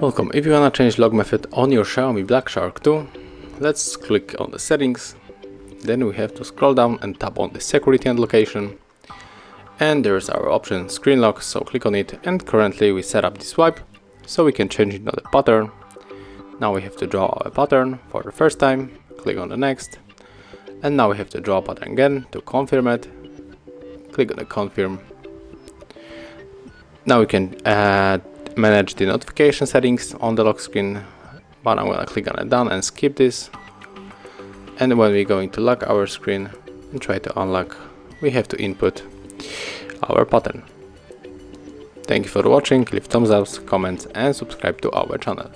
Welcome. If you wanna change log method on your Xiaomi Black Shark 2, let's click on the settings. Then we have to scroll down and tap on the security and location. And there's our option screen lock, so click on it. And currently we set up the swipe, so we can change it on the pattern. Now we have to draw a pattern for the first time, click on the next. And now we have to draw a pattern again to confirm it. Click on the confirm. Now we can manage the notification settings on the lock screen, but I'm gonna click on it done and skip this. And when we're going to lock our screen and try to unlock, we have to input our pattern. Thank you for watching, leave thumbs ups, comments and subscribe to our channel.